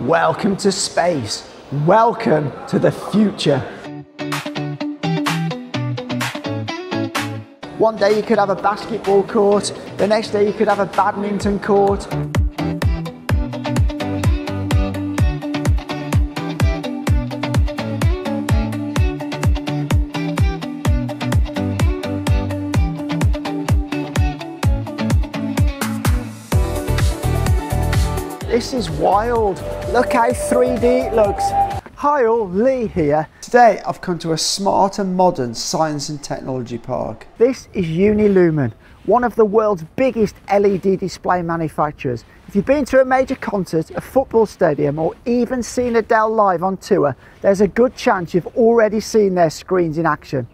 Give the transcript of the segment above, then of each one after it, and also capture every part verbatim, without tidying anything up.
Welcome to space. Welcome to the future. One day you could have a basketball court, the next day you could have a badminton court. This is wild. Look how three D it looks. Hi all, Lee here. Today I've come to a smart and modern science and technology park. This is Unilumin, one of the world's biggest L E D display manufacturers. If you've been to a major concert, a football stadium, or even seen Adele live on tour, there's a good chance you've already seen their screens in action.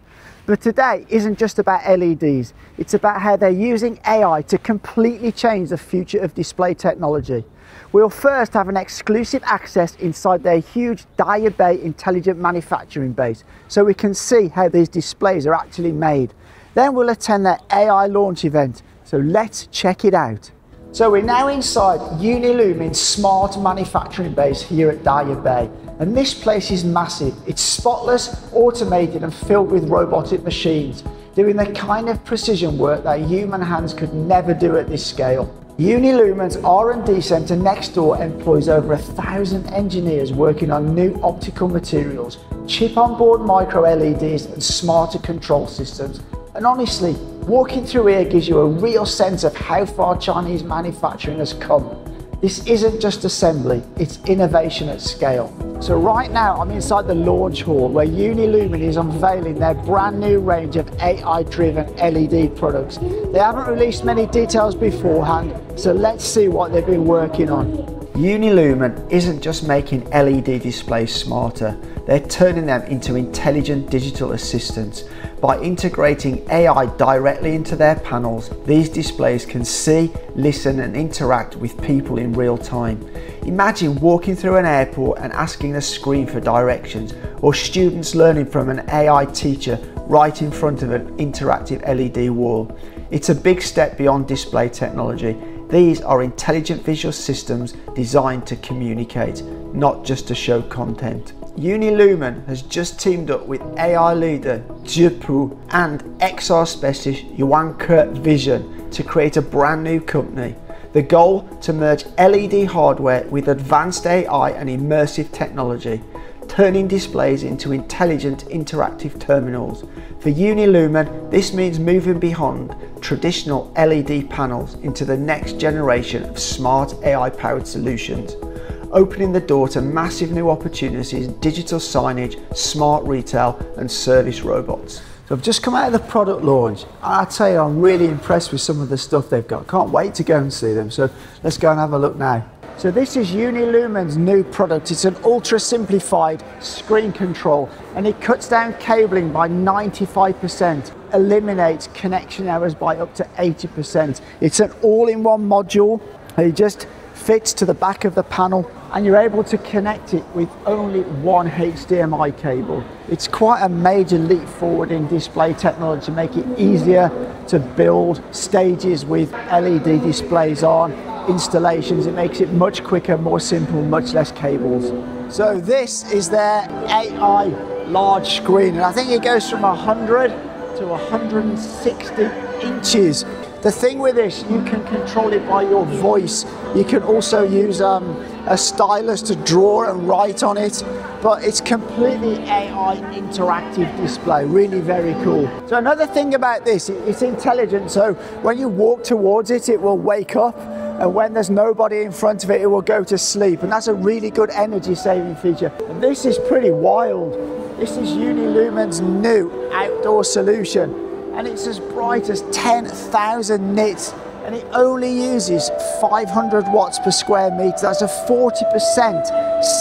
But today isn't just about L E Ds, it's about how they're using A I to completely change the future of display technology. We'll first have an exclusive access inside their huge Daya Bay intelligent manufacturing base, so we can see how these displays are actually made. Then we'll attend their A I launch event, so let's check it out. So we're now inside Unilumin's smart manufacturing base here at Daya Bay, and this place is massive. It's spotless, automated and filled with robotic machines, doing the kind of precision work that human hands could never do at this scale. Unilumin's R and D centre next door employs over a thousand engineers working on new optical materials, chip-on-board micro L E Ds and smarter control systems. And honestly, walking through here gives you a real sense of how far Chinese manufacturing has come. This isn't just assembly, it's innovation at scale. So right now I'm inside the launch hall where Unilumin is unveiling their brand new range of A I-driven L E D products. They haven't released many details beforehand, so let's see what they've been working on. Unilumin isn't just making L E D displays smarter, they're turning them into intelligent digital assistants. By integrating A I directly into their panels, these displays can see, listen and interact with people in real time. Imagine walking through an airport and asking a screen for directions, or students learning from an A I teacher right in front of an interactive L E D wall. It's a big step beyond display technology. These are intelligent visual systems designed to communicate, not just to show content. Unilumin has just teamed up with A I leader Deepu and X R specialist Yuanke Vision to create a brand new company. The goal, to merge L E D hardware with advanced A I and immersive technology, turning displays into intelligent interactive terminals. For Unilumin, this means moving beyond traditional L E D panels into the next generation of smart A I-powered solutions, opening the door to massive new opportunities in digital signage, smart retail and service robots. So I've just come out of the product launch, and I tell you, I'm really impressed with some of the stuff they've got. Can't wait to go and see them, so let's go and have a look now. So this is Unilumin's new product. It's an ultra simplified screen control, and it cuts down cabling by ninety-five percent, eliminates connection errors by up to eighty percent. It's an all-in-one module. It just fits to the back of the panel, and you're able to connect it with only one H D M I cable. It's quite a major leap forward in display technology to make it easier to build stages with L E D displays on. Installations, it makes it much quicker, more simple, much less cables. So this is their A I large screen, and I think it goes from one hundred to one hundred sixty inches. The thing with this, you can control it by your voice. You can also use um, a stylus to draw and write on it, but it's completely A I interactive display, really very cool. So another thing about this, it's intelligent, so when you walk towards it, it will wake up, and when there's nobody in front of it, it will go to sleep, and that's a really good energy saving feature. And this is pretty wild. This is Unilumin's new outdoor solution, and it's as bright as ten thousand nits, and it only uses five hundred watts per square meter. That's a forty percent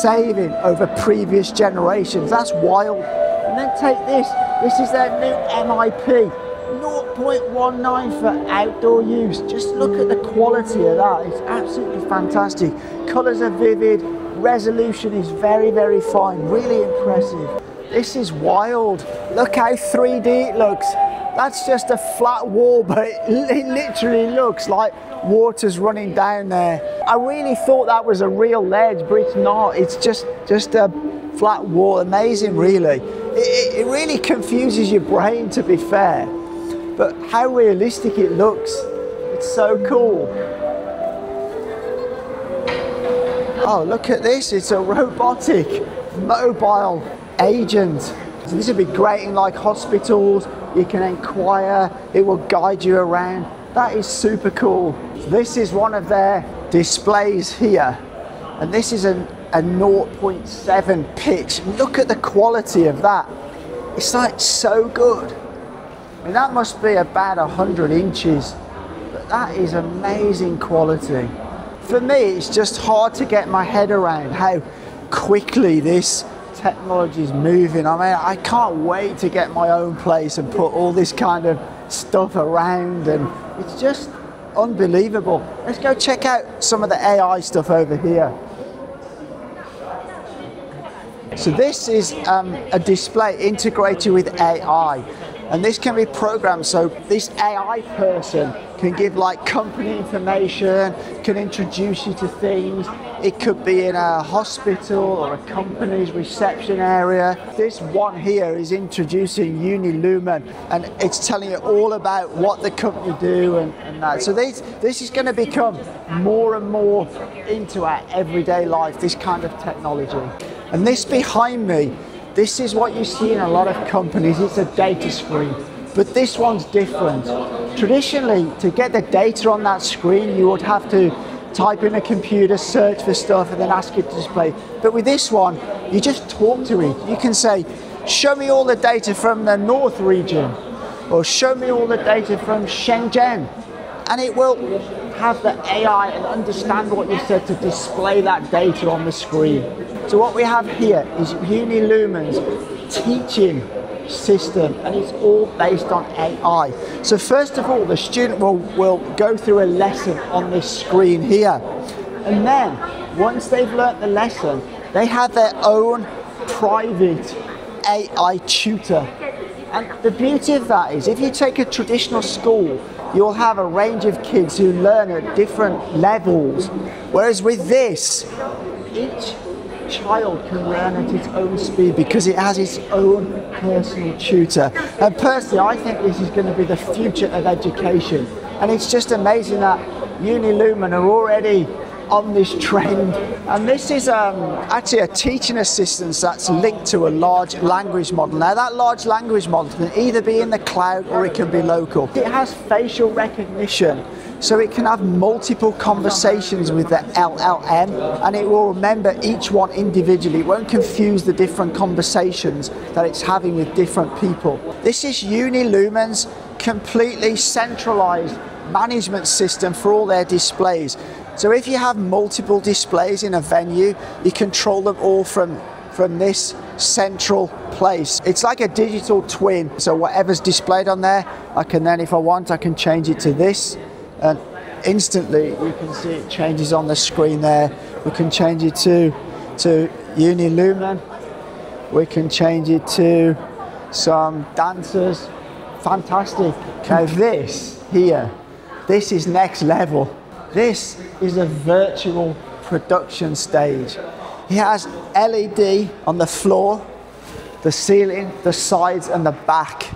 saving over previous generations. That's wild. And then take this, this is their new M I P. zero point one nine for outdoor use. Just look at the quality of that, it's absolutely fantastic. Colours are vivid, resolution is very, very fine, really impressive. This is wild. Look how three D it looks. That's just a flat wall, but it, it literally looks like water's running down there. I really thought that was a real ledge, but it's not. It's just, just a flat wall. Amazing, really. It, it, it really confuses your brain, to be fair. But how realistic it looks. It's so cool. Oh, look at this. It's a robotic mobile agent. So this would be great in like hospitals. You can inquire, it will guide you around. That is super cool. This is one of their displays here. And this is an, a zero point seven pitch. Look at the quality of that. It's like so good. And that must be about one hundred inches. But that is amazing quality. For me, it's just hard to get my head around how quickly this technology is moving. I mean, I can't wait to get my own place and put all this kind of stuff around, and it's just unbelievable. Let's go check out some of the A I stuff over here. So this is um, a display integrated with A I, and this can be programmed so this A I person can give like company information, can introduce you to things. It could be in a hospital or a company's reception area. This one here is introducing Unilumin, and it's telling you all about what the company do and, and that. So this, this is going to become more and more into our everyday life, this kind of technology. And this behind me, this is what you see in a lot of companies. It's a data screen, but this one's different. Traditionally, to get the data on that screen, you would have to type in a computer, search for stuff, and then ask it to display. But with this one, you just talk to it. You can say, show me all the data from the North region, or show me all the data from Shenzhen. And it will have the A I and understand what you said to display that data on the screen. So what we have here is Unilumin's teaching system, and it's all based on A I. So first of all, the student will, will go through a lesson on this screen here, and then once they've learnt the lesson, they have their own private A I tutor. And the beauty of that is, if you take a traditional school, you'll have a range of kids who learn at different levels, whereas with this, each child can learn at its own speed because it has its own personal tutor. And personally, I think this is going to be the future of education, and it's just amazing that Unilumin are already on this trend. And this is um, actually a teaching assistant that's linked to a large language model. Now that large language model can either be in the cloud or it can be local. It has facial recognition, so it can have multiple conversations with the L L M, and it will remember each one individually. It won't confuse the different conversations that it's having with different people. This is Unilumin's completely centralized management system for all their displays. So if you have multiple displays in a venue, you control them all from from this central place. It's like a digital twin. So whatever's displayed on there, I can then, if I want, I can change it to this. And instantly you can see it changes on the screen there. We can change it to, to Unilumin. We can change it to some dancers. Fantastic. Now this here, this is next level. This is a virtual production stage. It has L E D on the floor, the ceiling, the sides and the back.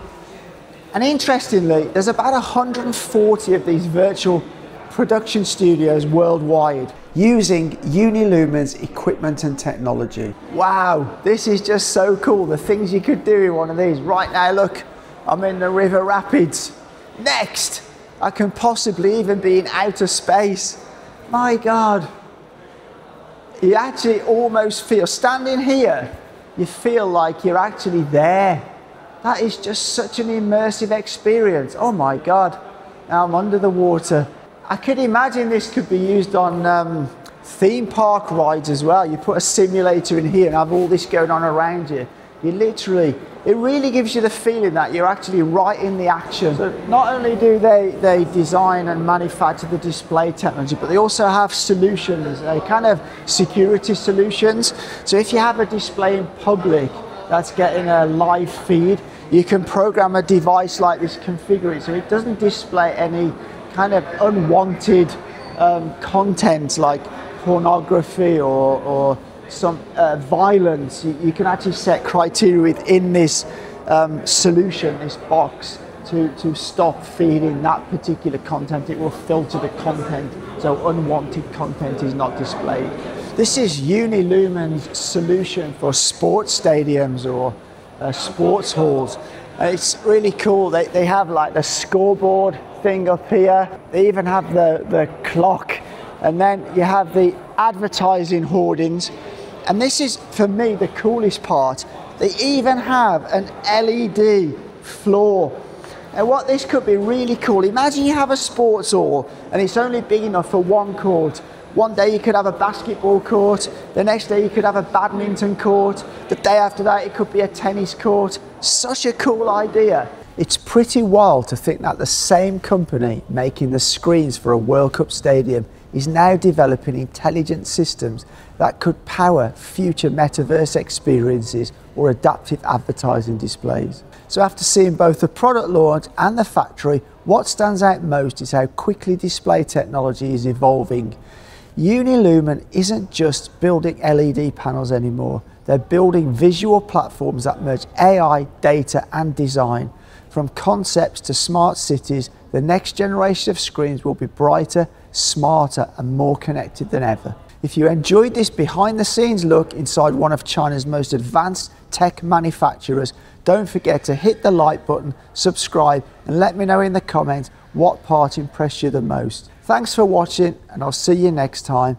And interestingly, there's about one hundred forty of these virtual production studios worldwide using Unilumin's equipment and technology. Wow, this is just so cool, the things you could do in one of these. Right now, look, I'm in the river rapids. Next, I can possibly even be in outer space. My God. You actually almost feel, standing here, you feel like you're actually there. That is just such an immersive experience. Oh my God, now I'm under the water. I could imagine this could be used on um, theme park rides as well. You put a simulator in here and have all this going on around you. You literally, it really gives you the feeling that you're actually right in the action. So not only do they, they design and manufacture the display technology, but they also have solutions, uh, kind of security solutions. So if you have a display in public, that's getting a live feed. You can program a device like this, configure it so it doesn't display any kind of unwanted um, content like pornography or, or some uh, violence. You, you can actually set criteria within this um, solution, this box, to, to stop feeding that particular content. It will filter the content so unwanted content is not displayed. This is Unilumin's solution for sports stadiums or uh, sports halls. Uh, it's really cool. They, they have like the scoreboard thing up here. They even have the, the clock. And then you have the advertising hoardings. And this is, for me, the coolest part. They even have an L E D floor. And what this could be really cool, imagine you have a sports hall and it's only big enough for one court. One day you could have a basketball court, the next day you could have a badminton court, the day after that it could be a tennis court. Such a cool idea. It's pretty wild to think that the same company making the screens for a World Cup stadium is now developing intelligent systems that could power future metaverse experiences or adaptive advertising displays. So after seeing both the product launch and the factory, what stands out most is how quickly display technology is evolving. Unilumin isn't just building L E D panels anymore. They're building visual platforms that merge A I, data and design. From concepts to smart cities, the next generation of screens will be brighter, smarter and more connected than ever. If you enjoyed this behind the scenes look inside one of China's most advanced tech manufacturers, don't forget to hit the like button, subscribe and let me know in the comments what part impressed you the most. Thanks for watching and I'll see you next time.